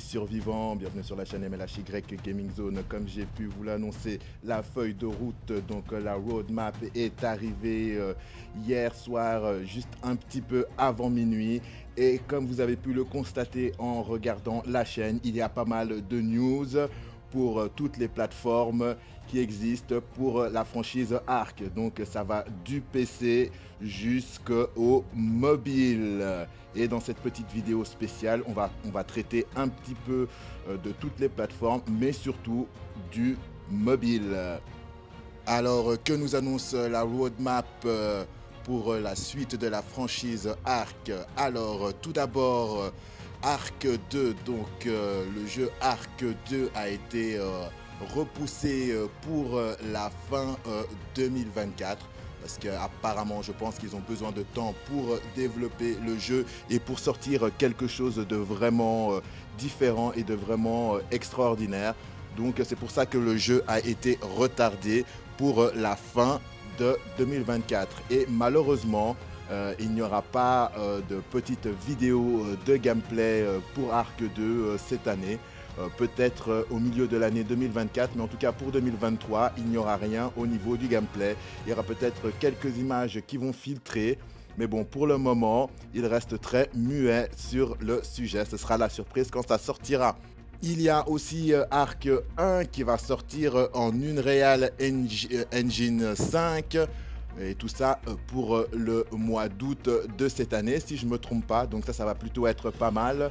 survivants, bienvenue sur la chaîne MLHY Gaming Zone. Comme j'ai pu vous l'annoncer, la feuille de route, donc la roadmap est arrivée hier soir, juste un petit peu avant minuit. Et comme vous avez pu le constater en regardant la chaîne, il y a pas mal de news pour toutes les plateformes qui existent pour la franchise Ark. Donc ça va du PC jusqu'au mobile. Et dans cette petite vidéo spéciale, on va traiter un petit peu de toutes les plateformes, mais surtout du mobile. Alors, que nous annonce la roadmap pour la suite de la franchise Ark? Alors, tout d'abord, Ark 2, donc le jeu Ark 2 a été repoussé pour la fin 2024 parce qu'apparemment je pense qu'ils ont besoin de temps pour développer le jeu et pour sortir quelque chose de vraiment différent et de vraiment extraordinaire. Donc c'est pour ça que le jeu a été retardé pour la fin de 2024 et malheureusement il n'y aura pas de petite vidéo de gameplay pour Ark 2 cette année. Peut-être au milieu de l'année 2024, mais en tout cas pour 2023, il n'y aura rien au niveau du gameplay. Il y aura peut-être quelques images qui vont filtrer, mais bon, pour le moment, il reste très muet sur le sujet. Ce sera la surprise quand ça sortira. Il y a aussi Ark 1 qui va sortir en Unreal Engine 5. Et tout ça pour le mois d'août de cette année, si je ne me trompe pas. Donc ça va plutôt être pas mal.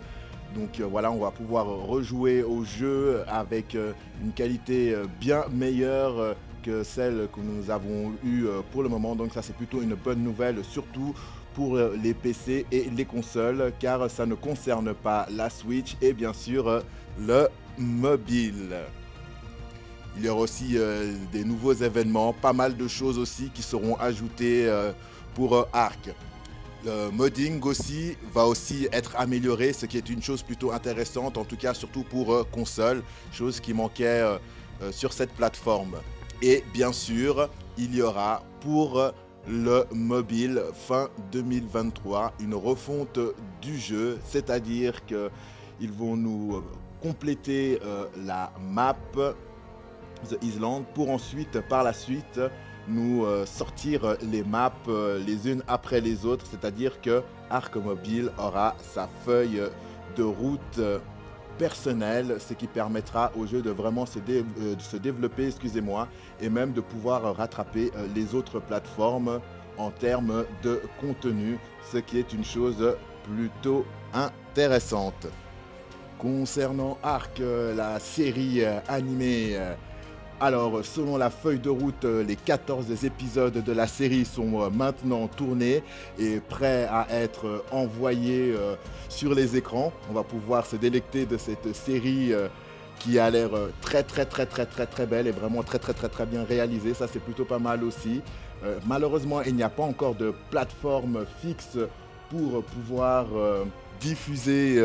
Donc voilà, on va pouvoir rejouer au jeu avec une qualité bien meilleure que celle que nous avons eue pour le moment. Donc ça, c'est plutôt une bonne nouvelle, surtout pour les PC et les consoles, car ça ne concerne pas la Switch et bien sûr le mobile. Il y aura aussi des nouveaux événements, pas mal de choses aussi qui seront ajoutées pour Ark. Le modding aussi va aussi être amélioré, ce qui est une chose plutôt intéressante, en tout cas surtout pour console, chose qui manquait sur cette plateforme. Et bien sûr, il y aura pour le mobile fin 2023 une refonte du jeu, c'est-à-dire qu'ils vont nous compléter la map The Island pour ensuite, par la suite, nous sortir les maps les unes après les autres, c'est-à-dire que Ark Mobile aura sa feuille de route personnelle, ce qui permettra au jeu de vraiment se développer, excusez-moi, et même de pouvoir rattraper les autres plateformes en termes de contenu, ce qui est une chose plutôt intéressante. Concernant Ark, la série animée, alors, selon la feuille de route, les 14 épisodes de la série sont maintenant tournés et prêts à être envoyés sur les écrans. On va pouvoir se délecter de cette série qui a l'air très belle et vraiment très bien réalisée. Ça, c'est plutôt pas mal aussi. Malheureusement, il n'y a pas encore de plateforme fixe pour pouvoir diffuser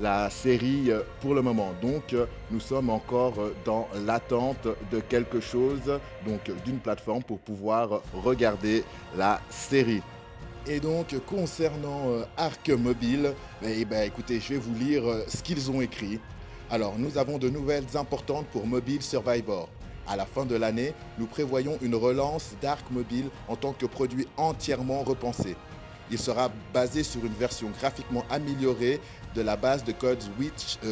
la série pour le moment. Donc nous sommes encore dans l'attente de quelque chose, donc d'une plateforme pour pouvoir regarder la série. Et donc concernant Ark Mobile, écoutez, je vais vous lire ce qu'ils ont écrit. Alors, nous avons de nouvelles importantes pour Mobile Survivor. À la fin de l'année, nous prévoyons une relance d'Ark Mobile en tant que produit entièrement repensé. Il sera basé sur une version graphiquement améliorée de la base de code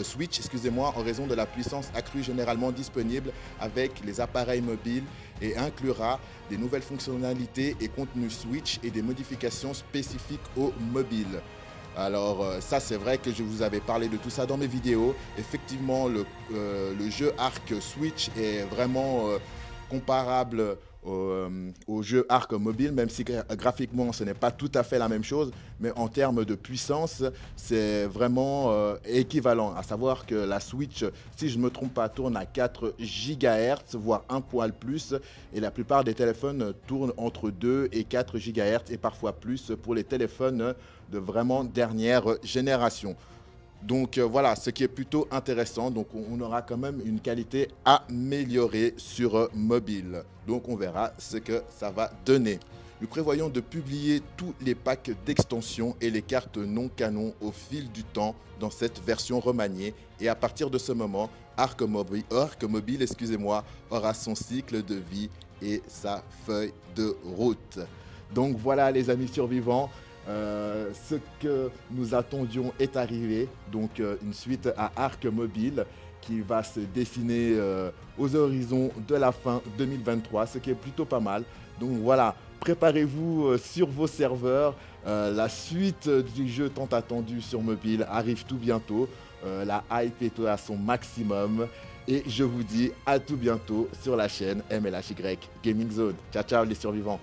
Switch, excusez-moi, en raison de la puissance accrue généralement disponible avec les appareils mobiles, et inclura des nouvelles fonctionnalités et contenus Switch et des modifications spécifiques au mobile. Alors ça, c'est vrai que je vous avais parlé de tout ça dans mes vidéos. Effectivement, le jeu Ark Switch est vraiment comparable au jeu Ark Mobile, même si graphiquement ce n'est pas tout à fait la même chose, mais en termes de puissance c'est vraiment équivalent, à savoir que la Switch, si je ne me trompe pas, tourne à 4 GHz voire un poil plus, et la plupart des téléphones tournent entre 2 et 4 GHz et parfois plus pour les téléphones de vraiment dernière génération. Donc voilà, ce qui est plutôt intéressant. Donc on aura quand même une qualité améliorée sur mobile. Donc on verra ce que ça va donner. Nous prévoyons de publier tous les packs d'extensions et les cartes non canon au fil du temps dans cette version remaniée. Et à partir de ce moment, Ark Mobile, excusez-moi, aura son cycle de vie et sa feuille de route. Donc voilà les amis survivants, ce que nous attendions est arrivé. Donc une suite à Ark Mobile qui va se dessiner aux horizons de la fin 2023, ce qui est plutôt pas mal. Donc voilà, préparez-vous sur vos serveurs. La suite du jeu tant attendu sur mobile arrive tout bientôt. La hype est à son maximum. Et je vous dis à tout bientôt sur la chaîne MLHY Gaming Zone. Ciao, ciao les survivants!